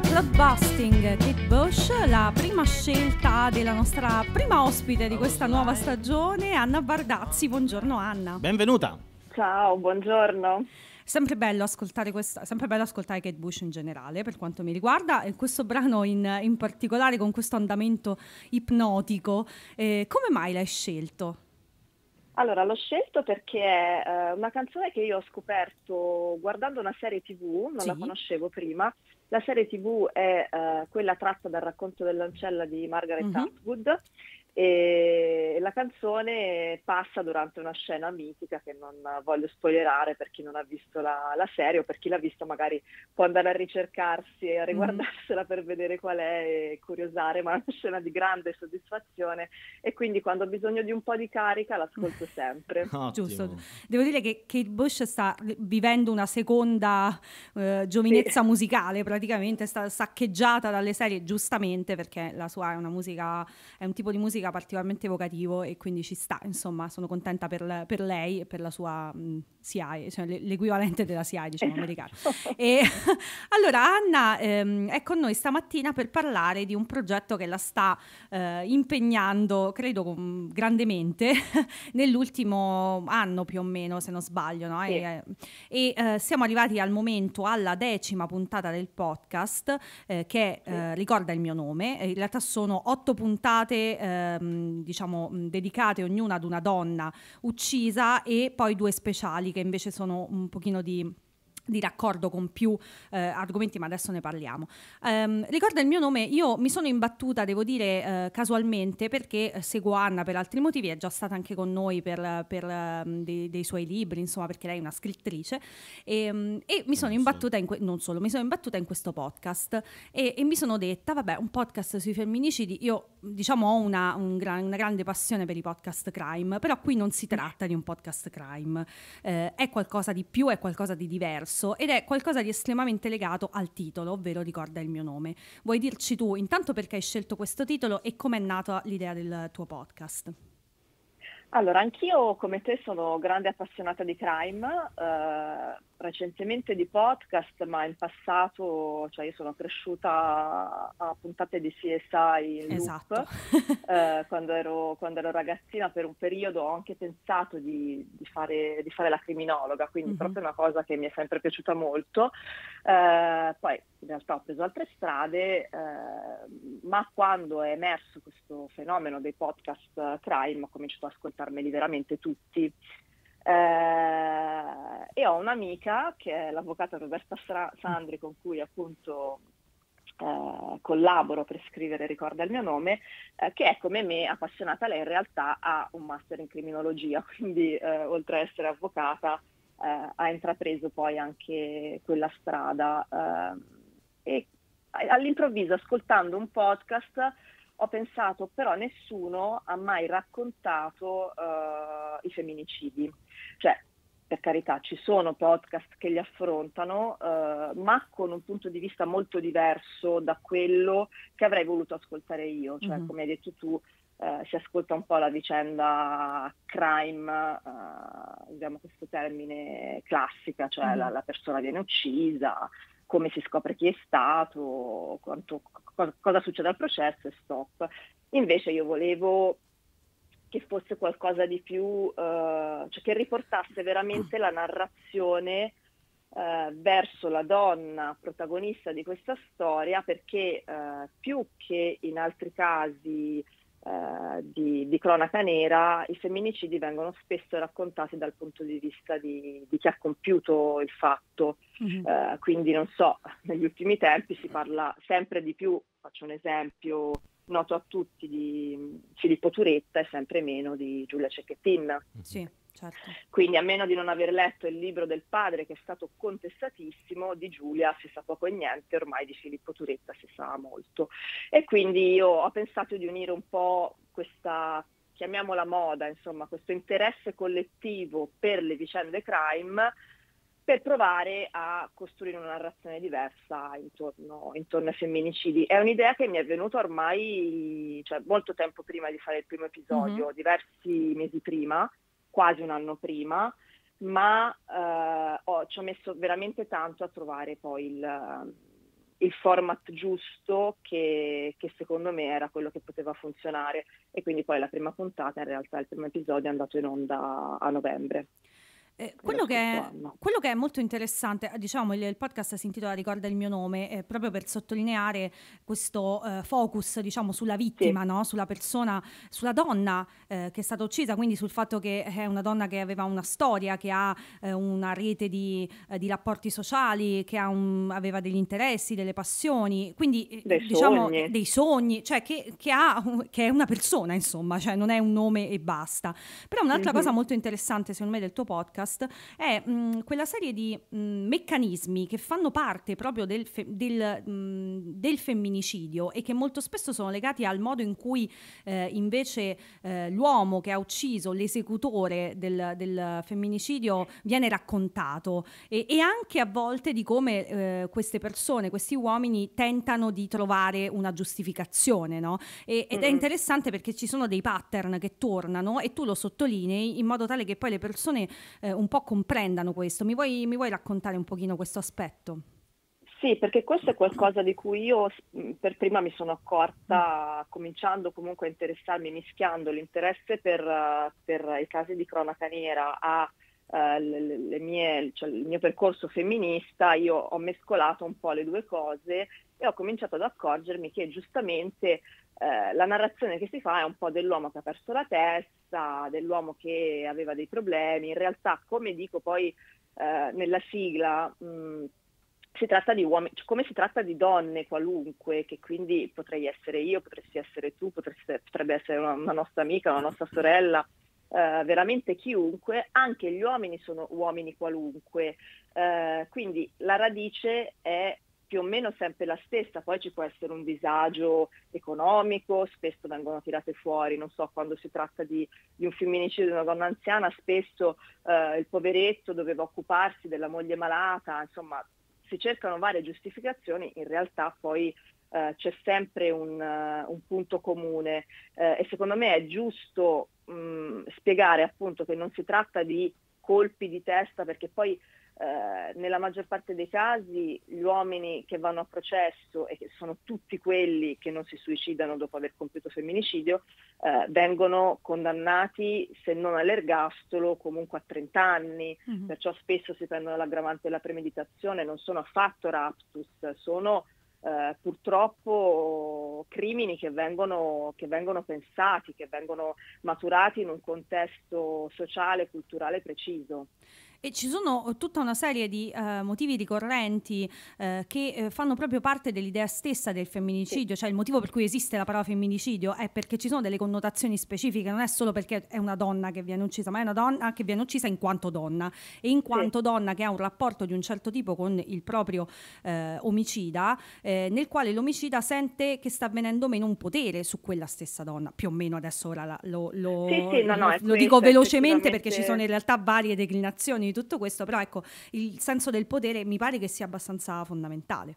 era Club Busting, Kate Bush, la prima scelta della nostra prima ospite di questa nuova stagione, Anna Bardazzi. Buongiorno Anna. Benvenuta. Ciao, buongiorno. Sempre bello ascoltare questa, sempre bello ascoltare Kate Bush in generale, per quanto mi riguarda, e questo brano in particolare con questo andamento ipnotico. Come mai l'hai scelto? Allora, l'ho scelto perché è una canzone che io ho scoperto guardando una serie TV, non la conoscevo prima. La serie TV è quella tratta dal racconto dell'ancella di Margaret Atwood, e la canzone passa durante una scena mitica che non voglio spoilerare per chi non ha visto la serie, o per chi l'ha vista magari può andare a ricercarsi e a riguardarsela per vedere qual è e curiosare, ma è una scena di grande soddisfazione e quindi quando ho bisogno di un po' di carica l'ascolto sempre. Giusto. Devo dire che Kate Bush sta vivendo una seconda giovinezza musicale, praticamente sta saccheggiata dalle serie, giustamente, perché la sua è una musica, è un tipo di musica particolarmente evocativo e quindi ci sta, insomma. Sono contenta per lei e per la sua CSI, cioè l'equivalente della CSI, diciamo, americana. E allora Anna è con noi stamattina per parlare di un progetto che la sta impegnando, credo grandemente, nell'ultimo anno più o meno, se non sbaglio, no? Sì. E siamo arrivati al momento alla 10ª puntata del podcast che Ricorda il mio nome. In realtà sono 8 puntate diciamo dedicate ognuna ad una donna uccisa e poi 2 speciali che invece sono un pochino di raccordo con più argomenti, ma adesso ne parliamo. Ricorda il mio nome, io mi sono imbattuta, devo dire, casualmente, perché seguo Anna per altri motivi, è già stata anche con noi per dei suoi libri, insomma, perché lei è una scrittrice, e mi sono imbattuta in questo podcast e mi sono detta, vabbè, un podcast sui femminicidi, io diciamo ho una grande passione per i podcast crime, però qui non si tratta di un podcast crime, è qualcosa di più, è qualcosa di diverso, ed è qualcosa di estremamente legato al titolo, ovvero Ricorda il mio nome. Vuoi dirci tu intanto perché hai scelto questo titolo e com'è nata l'idea del tuo podcast? Allora, anch'io come te sono grande appassionata di crime, recentemente di podcast, ma in passato, cioè io sono cresciuta a puntate di CSI in loop, quando ero ragazzina per un periodo ho anche pensato di fare la criminologa, quindi proprio una cosa che mi è sempre piaciuta molto, poi in realtà ho preso altre strade, ma quando è emerso questo fenomeno dei podcast crime ho cominciato ad ascoltarmeli veramente tutti. E ho un'amica che è l'avvocata Roberta Sandri, con cui appunto collaboro per scrivere Ricorda il mio nome, che è come me appassionata. Lei in realtà ha un master in criminologia, quindi oltre a essere avvocata ha intrapreso poi anche quella strada, e all'improvviso, ascoltando un podcast, ho pensato, però nessuno ha mai raccontato i femminicidi. Cioè, per carità, ci sono podcast che li affrontano, ma con un punto di vista molto diverso da quello che avrei voluto ascoltare io. Cioè, come hai detto tu, si ascolta un po' la vicenda crime, usiamo questo termine, classica, cioè la persona viene uccisa, come si scopre chi è stato, cosa succede al processo e stop. Invece io volevo che fosse qualcosa di più, cioè che riportasse veramente la narrazione verso la donna protagonista di questa storia, perché più che in altri casi di cronaca nera, i femminicidi vengono spesso raccontati dal punto di vista di chi ha compiuto il fatto. Quindi non so, negli ultimi tempi si parla sempre di più, faccio un esempio noto a tutti, di Filippo Turetta e sempre meno di Giulia Cecchettin. Sì, certo. Quindi, a meno di non aver letto il libro del padre, che è stato contestatissimo, di Giulia si sa poco e niente, ormai di Filippo Turetta si sa molto. E quindi io ho pensato di unire un po' questa, chiamiamola moda, insomma, questo interesse collettivo per le vicende crime, per provare a costruire una narrazione diversa intorno ai femminicidi. È un'idea che mi è venuta ormai, cioè, molto tempo prima di fare il primo episodio, diversi mesi prima, quasi un anno prima, ma ci ho messo veramente tanto a trovare poi il format giusto che secondo me era quello che poteva funzionare, e quindi poi la prima puntata, in realtà il primo episodio, è andato in onda a novembre. Quello che è molto interessante, diciamo, il podcast si intitola Ricorda il mio nome, proprio per sottolineare questo focus, diciamo, sulla vittima, sì, no? Sulla persona, sulla donna che è stata uccisa, quindi sul fatto che è una donna che aveva una storia, che ha una rete di rapporti sociali, che ha aveva degli interessi, delle passioni, quindi dei sogni, cioè che è una persona, insomma, cioè non è un nome e basta. Però un'altra cosa molto interessante secondo me del tuo podcast è quella serie di meccanismi che fanno parte proprio del femminicidio e che molto spesso sono legati al modo in cui invece l'uomo che ha ucciso, l'esecutore del femminicidio, viene raccontato, e anche a volte di come queste persone, questi uomini tentano di trovare una giustificazione, no? Ed è interessante perché ci sono dei pattern che tornano e tu lo sottolinei in modo tale che poi le persone un po' comprendano questo. Mi vuoi raccontare un pochino questo aspetto? Sì, perché questo è qualcosa di cui io per prima mi sono accorta, cominciando comunque a interessarmi, mischiando l'interesse per i casi di cronaca nera il mio percorso femminista. Io ho mescolato un po' le due cose e ho cominciato ad accorgermi che giustamente la narrazione che si fa è un po' dell'uomo che ha perso la testa, dell'uomo che aveva dei problemi. In realtà, come dico poi nella sigla, si tratta di uomini, come si tratta di donne qualunque, che quindi potrei essere io, potresti essere tu, potrebbe essere una nostra amica, una nostra sorella, veramente chiunque. Anche gli uomini sono uomini qualunque, quindi la radice è più o meno sempre la stessa. Poi ci può essere un disagio economico, spesso vengono tirate fuori, non so, quando si tratta di un femminicidio di una donna anziana, spesso il poveretto doveva occuparsi della moglie malata, insomma si cercano varie giustificazioni. In realtà poi c'è sempre un punto comune, e secondo me è giusto spiegare appunto che non si tratta di colpi di testa, perché poi nella maggior parte dei casi gli uomini che vanno a processo, e che sono tutti quelli che non si suicidano dopo aver compiuto femminicidio, vengono condannati, se non all'ergastolo, comunque a 30 anni, perciò spesso si prendono l'aggravante della premeditazione. Non sono affatto raptus, sono purtroppo crimini che vengono pensati, che vengono maturati in un contesto sociale e culturale preciso. E ci sono tutta una serie di motivi ricorrenti che fanno proprio parte dell'idea stessa del femminicidio, sì, cioè il motivo per cui esiste la parola femminicidio è perché ci sono delle connotazioni specifiche, non è solo perché è una donna che viene uccisa, ma è una donna che viene uccisa in quanto donna, e in quanto donna che ha un rapporto di un certo tipo con il proprio omicida, nel quale l'omicida sente che sta avvenendo meno un potere su quella stessa donna, più o meno. Adesso ora lo dico velocemente perché ci sono in realtà varie declinazioni di tutto questo, però ecco, il senso del potere mi pare che sia abbastanza fondamentale.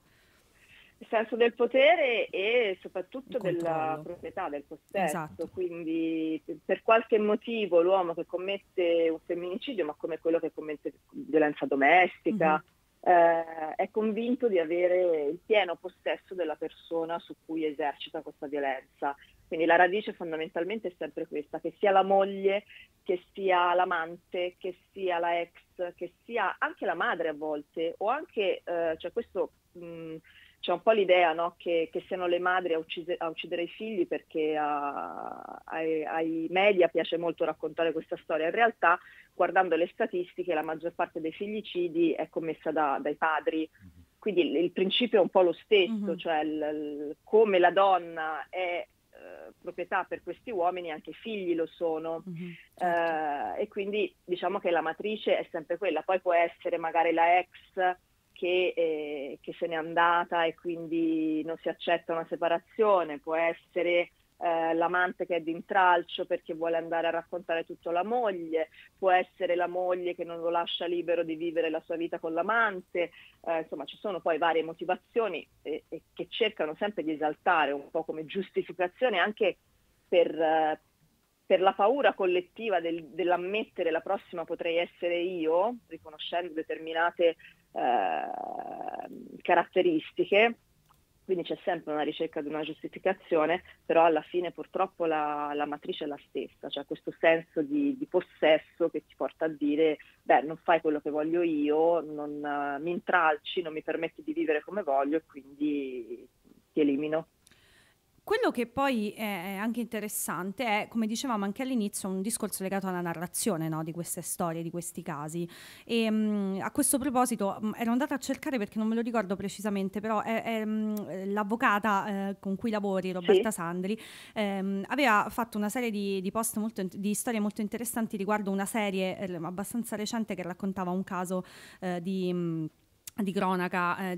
Il senso del potere e soprattutto della proprietà, del possesso. Esatto. Quindi per qualche motivo l'uomo che commette un femminicidio, ma come quello che commette violenza domestica, è convinto di avere il pieno possesso della persona su cui esercita questa violenza. Quindi la radice fondamentalmente è sempre questa, che sia la moglie, che sia l'amante, che sia la ex, che sia anche la madre a volte, o anche, cioè questo, c'è un po' l'idea, no? Che siano le madri a uccidere i figli, perché ai media piace molto raccontare questa storia. In realtà, guardando le statistiche, la maggior parte dei figlicidi è commessa dai padri. Quindi il principio è un po' lo stesso, cioè come la donna è proprietà per questi uomini, anche i figli lo sono, e quindi diciamo che la matrice è sempre quella. Poi può essere magari la ex che se n'è andata e quindi non si accetta una separazione, può essere l'amante che è d'intralcio perché vuole andare a raccontare tutto alla moglie, può essere la moglie che non lo lascia libero di vivere la sua vita con l'amante, insomma ci sono poi varie motivazioni e che cercano sempre di esaltare un po' come giustificazione anche per la paura collettiva dell'ammettere la prossima potrei essere io, riconoscendo determinate caratteristiche. Quindi c'è sempre una ricerca di una giustificazione, però alla fine purtroppo la matrice è la stessa, cioè questo senso di possesso che ti porta a dire beh, non fai quello che voglio io, non mi intralci, non mi permetti di vivere come voglio e quindi ti elimino. Quello che poi è anche interessante è, come dicevamo anche all'inizio, un discorso legato alla narrazione, no, di queste storie, di questi casi. E a questo proposito ero andata a cercare, perché non me lo ricordo precisamente, però l'avvocata con cui lavori, Roberta Sandri, aveva fatto una serie di post di storie molto interessanti riguardo una serie abbastanza recente che raccontava un caso di cronaca,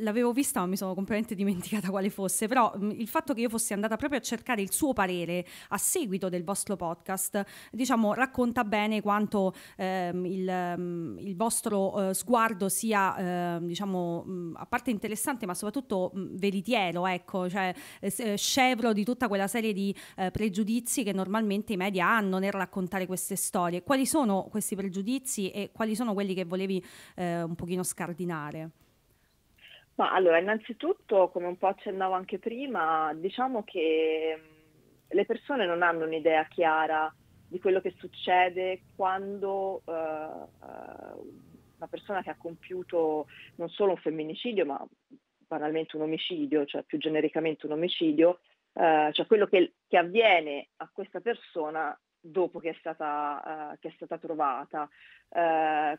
l'avevo vista ma mi sono completamente dimenticata quale fosse, però il fatto che io fossi andata proprio a cercare il suo parere a seguito del vostro podcast, diciamo, racconta bene quanto il vostro sguardo sia, diciamo, a parte interessante ma soprattutto veritiero, ecco, cioè scevro di tutta quella serie di pregiudizi che normalmente i media hanno nel raccontare queste storie. Quali sono questi pregiudizi e quali sono quelli che volevi un pochino scardinare? Ma allora, innanzitutto, come un po' accennavo anche prima, diciamo che le persone non hanno un'idea chiara di quello che succede quando una persona che ha compiuto non solo un femminicidio, ma banalmente un omicidio, cioè più genericamente un omicidio, cioè quello che avviene a questa persona dopo che è stata trovata.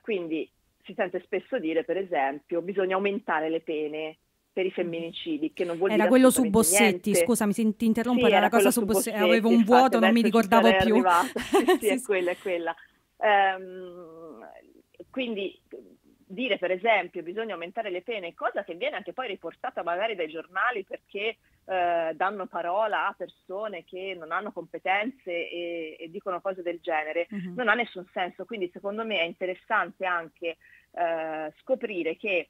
Quindi si sente spesso dire, per esempio, bisogna aumentare le pene per i femminicidi, che non vuol dire quello su Bossetti, niente. Scusami se ti interrompo, sì, era la cosa su Bossetti, avevo un vuoto, non mi ricordavo più. Sì, è quella, è quella. Quindi dire, per esempio, bisogna aumentare le pene, cosa che viene anche poi riportata magari dai giornali perché danno parola a persone che non hanno competenze e dicono cose del genere, non ha nessun senso. Quindi secondo me è interessante anche scoprire che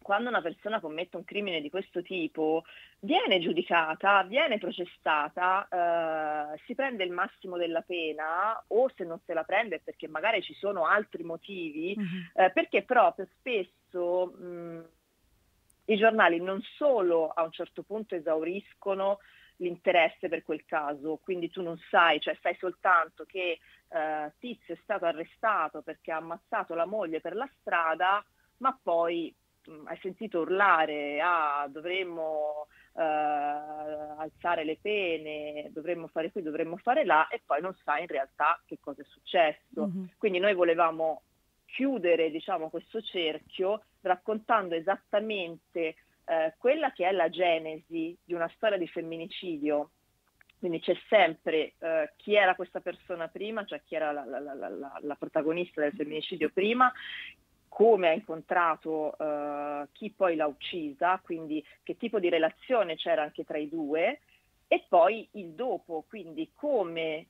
quando una persona commette un crimine di questo tipo viene giudicata, viene processata, si prende il massimo della pena, o se non se la prende perché magari ci sono altri motivi, perché proprio spesso i giornali non solo a un certo punto esauriscono l'interesse per quel caso, quindi tu non sai, cioè sai soltanto che Tizio è stato arrestato perché ha ammazzato la moglie per la strada, ma poi hai sentito urlare dovremmo alzare le pene, dovremmo fare qui, dovremmo fare là, e poi non sai in realtà che cosa è successo. Quindi noi volevamo chiudere, diciamo, questo cerchio raccontando esattamente quella che è la genesi di una storia di femminicidio. Quindi c'è sempre chi era questa persona prima, cioè chi era la protagonista del femminicidio prima, come ha incontrato chi poi l'ha uccisa, quindi che tipo di relazione c'era anche tra i due, e poi il dopo, quindi come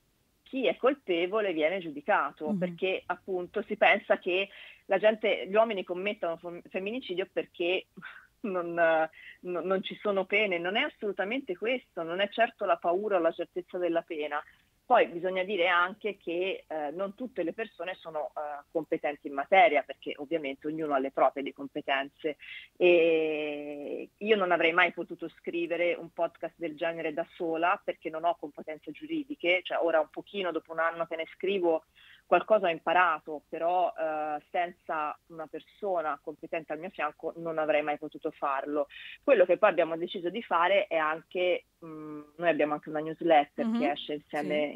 chi è colpevole viene giudicato, perché appunto si pensa che gli uomini commettano femminicidio perché non ci sono pene. Non è assolutamente questo, non è certo la paura o la certezza della pena. Poi bisogna dire anche che non tutte le persone sono competenti in materia, perché ovviamente ognuno ha le proprie competenze, e io non avrei mai potuto scrivere un podcast del genere da sola perché non ho competenze giuridiche, cioè ora un pochino, dopo un anno che ne scrivo, qualcosa ho imparato, però senza una persona competente al mio fianco non avrei mai potuto farlo. Quello che poi abbiamo deciso di fare è anche, noi abbiamo anche una newsletter che esce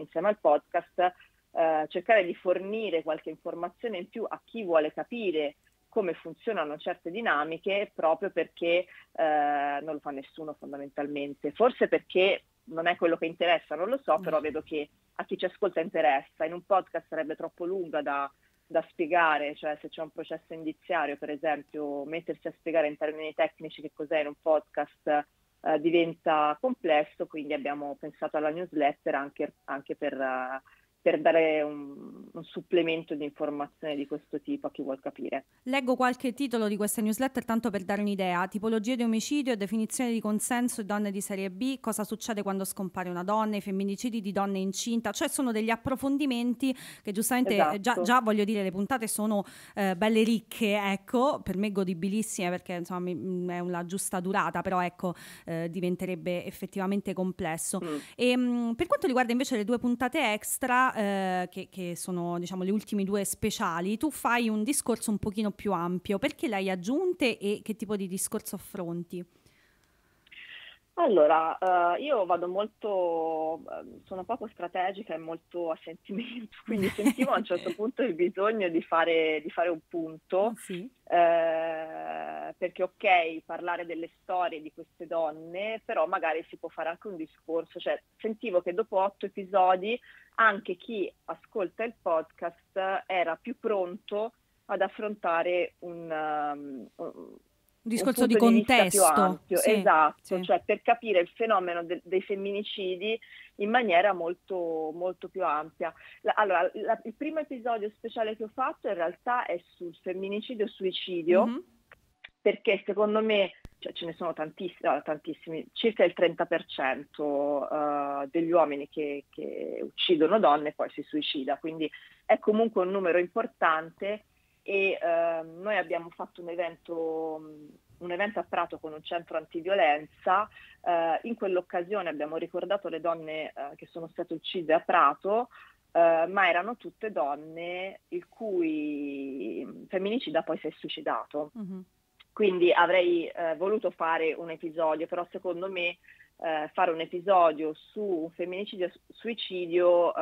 insieme al podcast, cercare di fornire qualche informazione in più a chi vuole capire come funzionano certe dinamiche, proprio perché non lo fa nessuno fondamentalmente, forse perché non è quello che interessa, non lo so, però vedo che a chi ci ascolta interessa. In un podcast sarebbe troppo lunga da spiegare, cioè se c'è un processo indiziario, per esempio, mettersi a spiegare in termini tecnici che cos'è in un podcast diventa complesso, quindi abbiamo pensato alla newsletter anche per dare un supplemento di informazione di questo tipo a chi vuol capire. Leggo qualche titolo di questa newsletter tanto per dare un'idea: tipologie di omicidio, definizione di consenso, donne di serie B, cosa succede quando scompare una donna, i femminicidi di donne incinta, cioè sono degli approfondimenti che giustamente, esatto, già voglio dire, le puntate sono belle ricche, ecco, per me godibilissime, perché insomma è una giusta durata, però ecco diventerebbe effettivamente complesso. E per quanto riguarda invece le due puntate extra che sono, diciamo, le ultime due speciali, tu fai un discorso un pochino più ampio. Perché le hai aggiunte e che tipo di discorso affronti? Allora, io vado molto, sono poco strategica e molto a sentimento, quindi sentivo a un certo punto il bisogno di fare un punto, sì. Perché ok, parlare delle storie di queste donne, però magari si può fare anche un discorso, cioè sentivo che dopo 8 episodi anche chi ascolta il podcast era più pronto ad affrontare un discorso di contesto più ampio, sì, esatto, sì. Cioè per capire il fenomeno dei femminicidi in maniera molto, molto più ampia. Allora, il primo episodio speciale che ho fatto in realtà è sul femminicidio-suicidio, perché secondo me, cioè, ce ne sono tantissimi, circa il 30% degli uomini che uccidono donne poi si suicida, quindi è comunque un numero importante. E noi abbiamo fatto un evento a Prato con un centro antiviolenza, in quell'occasione abbiamo ricordato le donne che sono state uccise a Prato, ma erano tutte donne il cui femminicida poi si è suicidato. Quindi avrei voluto fare un episodio, però secondo me fare un episodio su un femminicidio-suicidio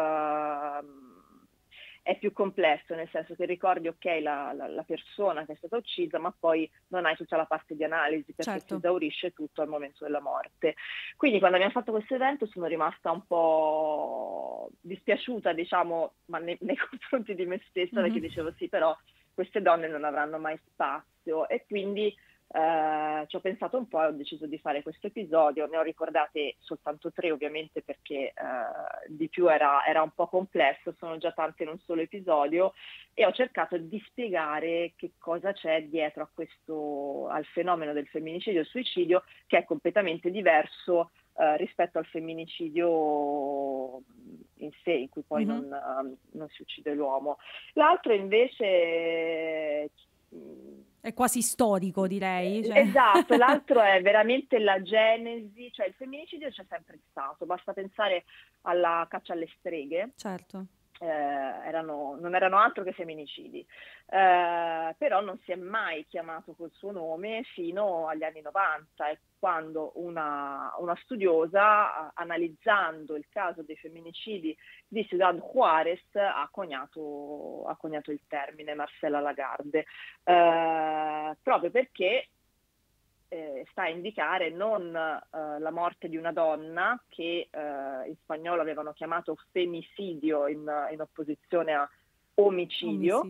è più complesso, nel senso che ricordi, ok, la persona che è stata uccisa, ma poi non hai tutta la parte di analisi, perché certo, si esaurisce tutto al momento della morte. Quindi quando abbiamo fatto questo evento sono rimasta un po' dispiaciuta, diciamo, ma nei confronti di me stessa, perché dicevo sì, però queste donne non avranno mai spazio, e quindi ci ho pensato un po' e ho deciso di fare questo episodio. Ne ho ricordate soltanto 3, ovviamente, perché di più era un po' complesso, sono già tante in un solo episodio, e ho cercato di spiegare che cosa c'è dietro a questo, al fenomeno del femminicidio e suicidio, che è completamente diverso rispetto al femminicidio in sé, in cui poi non si uccide l'uomo. L'altro invece è quasi storico, direi, cioè. Esatto, l'altro è veramente la genesi, cioè il femminicidio c'è sempre stato, basta pensare alla caccia alle streghe, certo, non erano altro che femminicidi, però non si è mai chiamato col suo nome fino agli anni 90, e quando una studiosa, analizzando il caso dei femminicidi di Ciudad Juarez, ha coniato il termine, Marcella Lagarde, proprio perché sta a indicare non la morte di una donna, che in spagnolo avevano chiamato femicidio in opposizione a omicidio.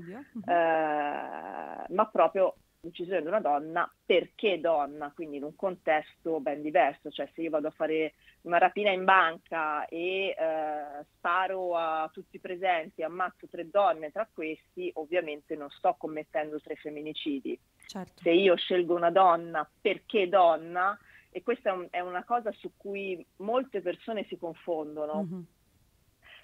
Ma proprio l'uccisione di una donna, perché donna, quindi in un contesto ben diverso. Cioè se io vado a fare una rapina in banca e sparo a tutti i presenti, ammazzo 3 donne tra questi, ovviamente non sto commettendo 3 femminicidi. Certo. Se io scelgo una donna perché donna, e questa è una cosa su cui molte persone si confondono,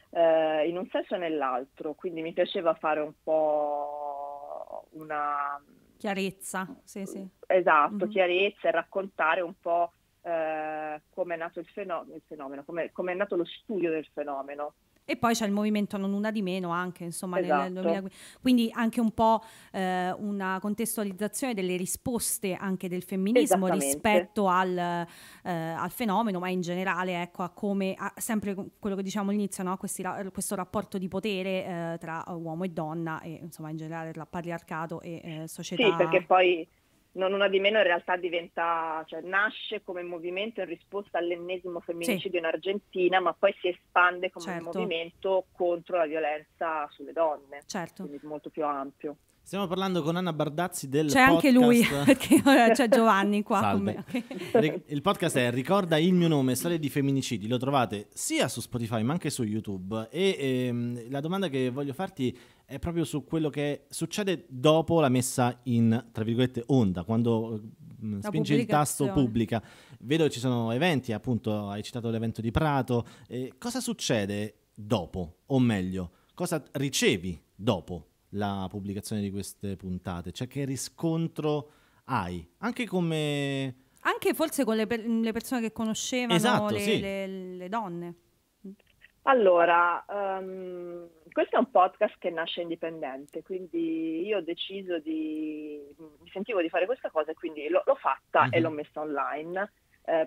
in un senso e nell'altro, quindi mi piaceva fare un po' una chiarezza, sì, sì. Esatto, chiarezza, e raccontare un po' come è nato il fenomeno, come è nato lo studio del fenomeno. E poi c'è il movimento Non Una di Meno anche, insomma, esatto, nel 2015, quindi anche un po' una contestualizzazione delle risposte anche del femminismo rispetto al fenomeno, ma in generale, ecco, a come, sempre quello che diciamo all'inizio, no? Questo rapporto di potere tra uomo e donna, e insomma in generale tra patriarcato e società. Sì, perché poi Non Una di Meno in realtà diventa, cioè nasce come movimento in risposta all'ennesimo femminicidio, sì, in Argentina, ma poi si espande come, certo, un movimento contro la violenza sulle donne, certo, quindi molto più ampio. Stiamo parlando con Anna Bardazzi del podcast. C'è anche lui, perché ora c'è Giovanni qua. Salve. Con me. Okay. Il podcast è Ricorda il mio nome, storie di femminicidi. Lo trovate sia su Spotify ma anche su YouTube. E la domanda che voglio farti è proprio su quello che succede dopo la messa in, tra virgolette, onda, quando spingi il tasto pubblica. Vedo che ci sono eventi, appunto hai citato l'evento di Prato. Cosa succede dopo? O meglio, cosa ricevi dopo la pubblicazione di queste puntate? Cioè, che riscontro hai? Anche come... anche forse con le persone che conoscevano, esatto, le donne. Allora, questo è un podcast che nasce indipendente, quindi io ho deciso di... mi sentivo di fare questa cosa e quindi l'ho fatta e l'ho messa online,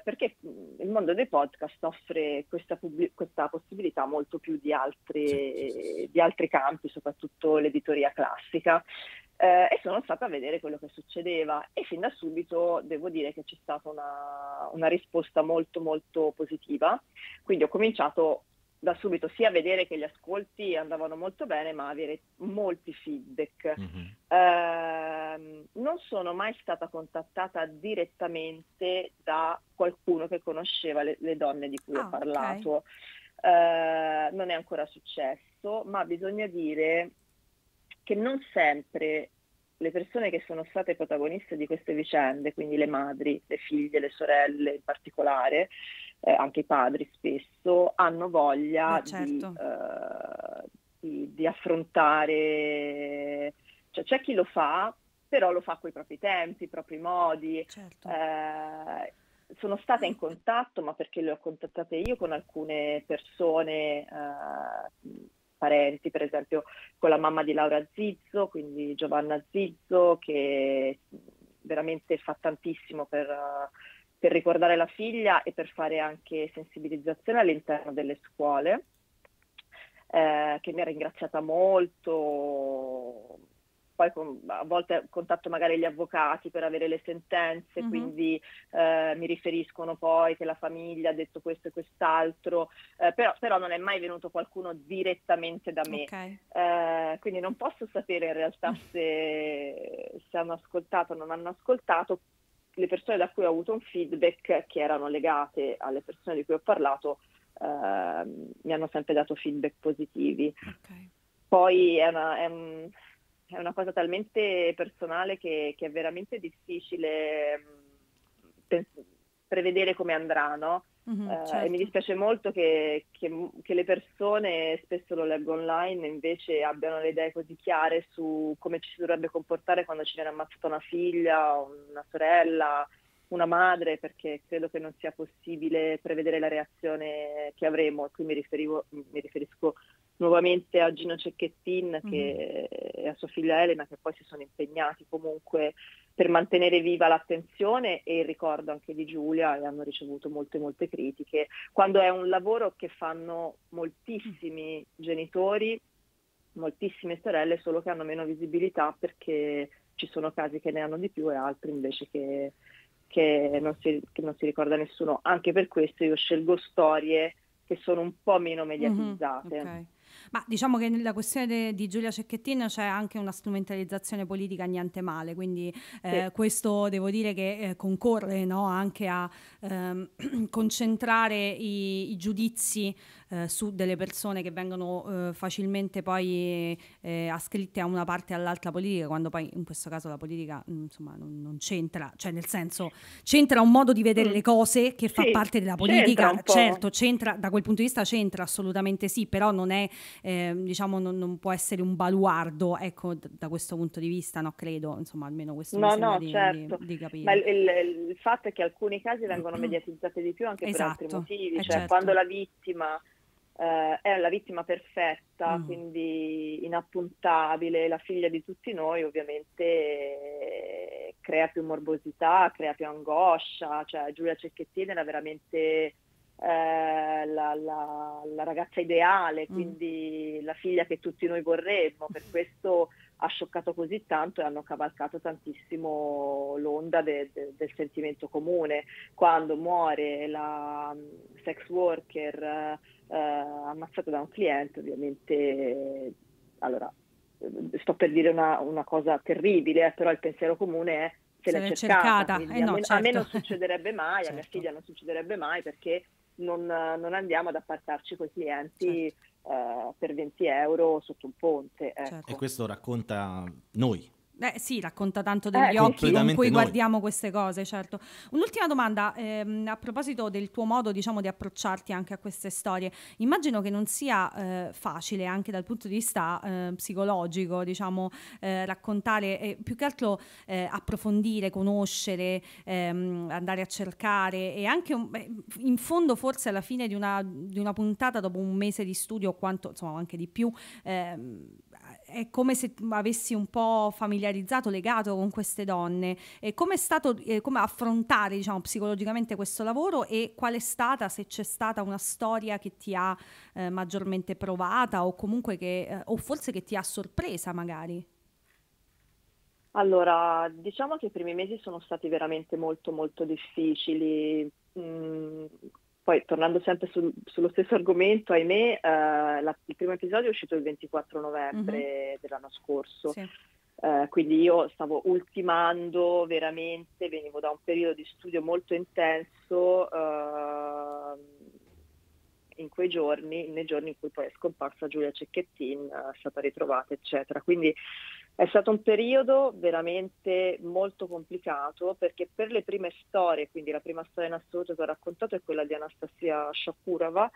perché il mondo dei podcast offre questa possibilità molto più di altri campi, soprattutto l'editoria classica, e sono stata a vedere quello che succedeva e fin da subito devo dire che c'è stata una risposta molto molto positiva, quindi ho cominciato da subito sia vedere che gli ascolti andavano molto bene, ma avere molti feedback. Non sono mai stata contattata direttamente da qualcuno che conosceva le donne di cui ho parlato. Okay. Non è ancora successo, ma bisogna dire che non sempre le persone che sono state protagoniste di queste vicende, quindi le madri, le figlie, le sorelle in particolare, anche i padri spesso, hanno voglia di affrontare, cioè c'è chi lo fa, però lo fa coi propri tempi, i propri modi. Certo. Sono stata in contatto, ma perché le ho contattate io, con alcune persone, parenti, per esempio con la mamma di Laura Zizzo, quindi Giovanna Zizzo, che veramente fa tantissimo per ricordare la figlia e per fare anche sensibilizzazione all'interno delle scuole, che mi ha ringraziata molto. Poi a volte contatto magari gli avvocati per avere le sentenze, quindi mi riferiscono poi che la famiglia ha detto questo e quest'altro, però non è mai venuto qualcuno direttamente da me. Okay. Quindi non posso sapere in realtà se hanno ascoltato o non hanno ascoltato. Le persone da cui ho avuto un feedback, che erano legate alle persone di cui ho parlato, mi hanno sempre dato feedback positivi. Okay. Poi è una cosa talmente personale che è veramente difficile prevedere come andrà, no? Certo. E mi dispiace molto che le persone, spesso lo leggo online, invece abbiano le idee così chiare su come ci si dovrebbe comportare quando ci viene ammazzata una figlia, una sorella, una madre, perché credo che non sia possibile prevedere la reazione che avremo. E qui mi riferisco nuovamente a Gino Cecchettin e a sua figlia Elena, che poi si sono impegnati comunque per mantenere viva l'attenzione e il ricordo anche di Giulia, e hanno ricevuto molte critiche. Quando è un lavoro che fanno moltissimi genitori, moltissime sorelle, solo che hanno meno visibilità, perché ci sono casi che ne hanno di più e altri invece che non si ricorda nessuno. Anche per questo io scelgo storie che sono un po' meno mediatizzate. Okay. Ma diciamo che nella questione di Giulia Cecchettin c'è anche una strumentalizzazione politica niente male, quindi questo devo dire che concorre, no, anche a concentrare i giudizi su delle persone che vengono facilmente poi ascritte a una parte e all'altra politica, quando poi in questo caso la politica insomma non c'entra, cioè nel senso c'entra un modo di vedere le cose che fa parte della politica, certo c'entra, da quel punto di vista c'entra assolutamente sì, però non è diciamo non può essere un baluardo, ecco, da questo punto di vista, no, credo, insomma, almeno questo di capire. Ma il fatto è che alcuni casi vengono mediatizzati di più anche per altri motivi, cioè quando la vittima è la vittima perfetta, quindi inappuntabile, la figlia di tutti noi, ovviamente crea più morbosità, crea più angoscia. Cioè Giulia Cecchettin era veramente la ragazza ideale, quindi la figlia che tutti noi vorremmo, per questo ha scioccato così tanto e hanno cavalcato tantissimo l'onda del sentimento comune. Quando muore la sex worker ammazzata da un cliente, ovviamente allora sto per dire una cosa terribile, però il pensiero comune è se l'è cercata. No, certo. A me non succederebbe mai, certo. A mia figlia non succederebbe mai, perché non andiamo ad appartarci coi clienti, certo. Per 20 euro sotto un ponte. Ecco. Certo. E questo racconta noi. Sì, racconta tanto degli occhi con cui guardiamo queste cose, certo. Un'ultima domanda, a proposito del tuo modo, diciamo, di approcciarti anche a queste storie. Immagino che non sia facile, anche dal punto di vista psicologico, diciamo, raccontare, più che altro approfondire, conoscere, andare a cercare, e anche in fondo forse alla fine di una puntata, dopo un mese di studio, quanto, insomma, anche di più, è come se avessi un po' familiarizzato, legato con queste donne. Come è stato, come affrontare, diciamo, psicologicamente questo lavoro, e qual è stata, se c'è stata, una storia che ti ha maggiormente provata, o comunque che, o forse che ti ha sorpresa magari? Allora, diciamo che i primi mesi sono stati veramente molto molto difficili. Poi, tornando sempre sullo stesso argomento, ahimè, il primo episodio è uscito il 24 novembre dell'anno scorso, sì. Quindi io stavo ultimando veramente, venivo da un periodo di studio molto intenso in quei giorni, nei giorni in cui poi è scomparsa Giulia Cecchettin, è stata ritrovata, eccetera. Quindi è stato un periodo veramente molto complicato, perché per le prime storie, quindi la prima storia in assoluto che ho raccontato è quella di Anastasia Shakurava,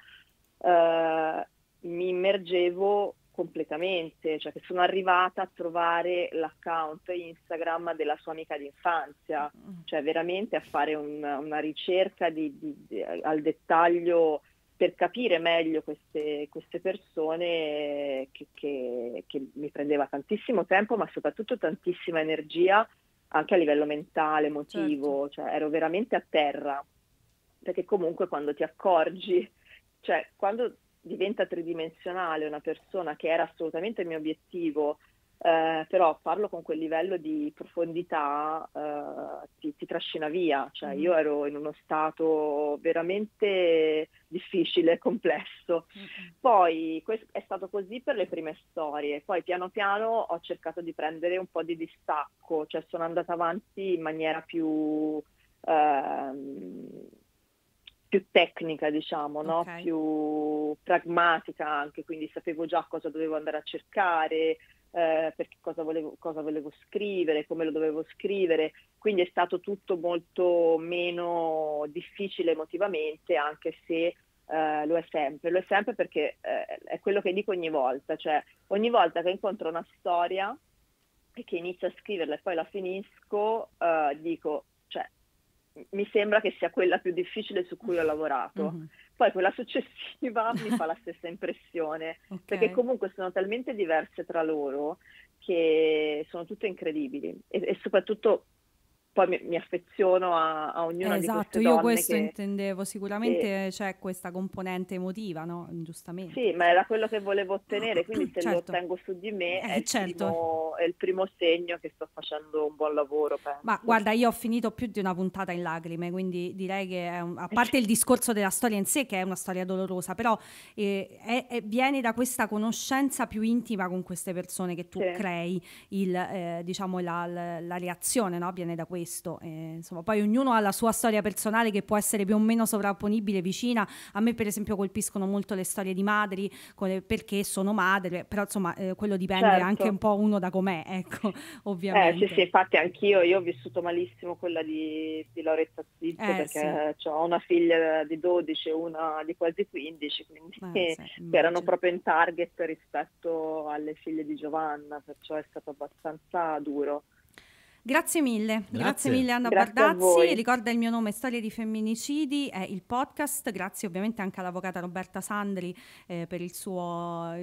mi immergevo completamente, cioè che sono arrivata a trovare l'account Instagram della sua amica d'infanzia, cioè veramente a fare una ricerca al dettaglio, per capire meglio queste persone, che mi prendeva tantissimo tempo, ma soprattutto tantissima energia, anche a livello mentale, emotivo, certo. Cioè ero veramente a terra, perché comunque quando ti accorgi, cioè quando diventa tridimensionale una persona, che era assolutamente il mio obiettivo, però farlo con quel livello di profondità ti trascina via, cioè io ero in uno stato veramente difficile, complesso. Poi è stato così per le prime storie, poi piano piano ho cercato di prendere un po' di distacco, cioè sono andata avanti in maniera più tecnica, diciamo, no? Okay. Più pragmatica anche, quindi sapevo già cosa dovevo andare a cercare, perché cosa volevo scrivere, come lo dovevo scrivere, quindi è stato tutto molto meno difficile emotivamente, anche se lo è sempre perché è quello che dico ogni volta, cioè ogni volta che incontro una storia e che inizio a scriverla e poi la finisco, dico, cioè mi sembra che sia quella più difficile su cui ho lavorato. Poi quella successiva mi fa la stessa impressione, okay. Perché comunque sono talmente diverse tra loro che sono tutte incredibili, e soprattutto poi mi affeziono a ognuna, esatto, di queste donne. Esatto, io questo intendevo, sicuramente c'è questa componente emotiva, no? Giustamente. Sì, ma era quello che volevo ottenere, quindi se certo. Lo ottengo su di me è il primo segno che sto facendo un buon lavoro, penso. Ma guarda, io ho finito più di una puntata in lacrime, quindi direi che, a parte il discorso della storia in sé, che è una storia dolorosa, però viene da questa conoscenza più intima con queste persone che tu crei, diciamo la reazione, no? Viene da questo. Insomma, poi ognuno ha la sua storia personale, che può essere più o meno sovrapponibile, vicina. A me per esempio colpiscono molto le storie di madri, perché sono madre, però insomma quello dipende, certo, anche un po' uno da com'è, ecco, ovviamente. Sì, infatti anch'io ho vissuto malissimo quella di Loretta Zizio, perché sì. Ho una figlia di 12 e una di quasi 15, quindi che erano proprio in target rispetto alle figlie di Giovanna, perciò è stato abbastanza duro. Grazie mille Anna Bardazzi. Ricorda il mio nome, storie di femminicidi è il podcast. Grazie ovviamente anche all'avvocata Roberta Sandri per la sua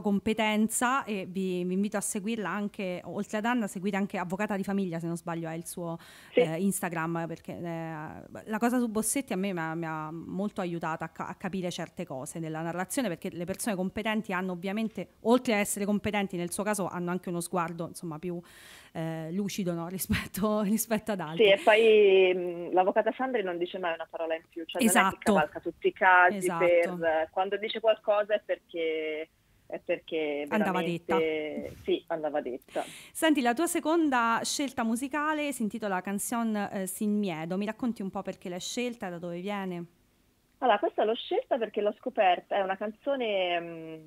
competenza, e vi invito a seguirla anche, oltre ad Anna, seguite anche Avvocata di Famiglia, se non sbaglio è il suo Instagram, perché la cosa su Bossetti a me mi ha molto aiutata a capire certe cose della narrazione, perché le persone competenti hanno ovviamente, oltre a essere competenti nel suo caso, hanno anche uno sguardo, insomma, più lucido, no? rispetto ad altri. Sì, e poi l'avvocata Sandri non dice mai una parola in più, cioè non è che cavalca tutti i casi, esatto. Quando dice qualcosa è perché perché andava detta. Sì, andava detta. Senti, la tua seconda scelta musicale si intitola Canzone Sin Miedo. Mi racconti un po' perché l'hai scelta, da dove viene? Allora, questa l'ho scelta perché l'ho scoperta, è una canzone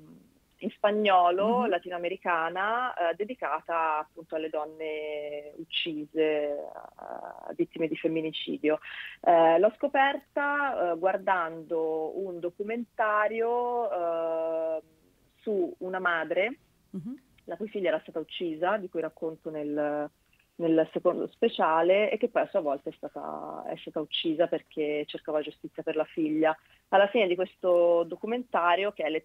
in spagnolo, latinoamericana, dedicata appunto alle donne uccise, vittime di femminicidio. L'ho scoperta guardando un documentario su una madre, la cui figlia era stata uccisa, di cui racconto nel secondo speciale, e che poi a sua volta è stata uccisa perché cercava giustizia per la figlia. Alla fine di questo documentario, che è Le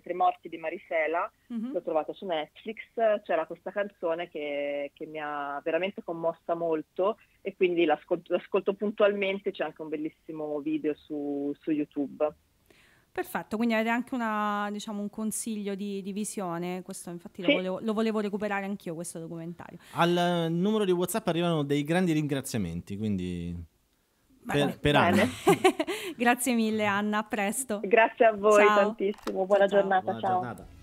tre morti di Marisela, l'ho trovato su Netflix, c'era questa canzone che mi ha veramente commossa molto, e quindi l'ascolto puntualmente. C'è anche un bellissimo video su YouTube. Perfetto, quindi avete anche un consiglio di visione. Questo infatti sì, lo volevo recuperare anch'io, questo documentario. Al numero di WhatsApp arrivano dei grandi ringraziamenti, quindi per Anna. Grazie mille Anna, a presto. Grazie a voi, ciao. Tantissimo, buona giornata. Buona ciao. Giornata.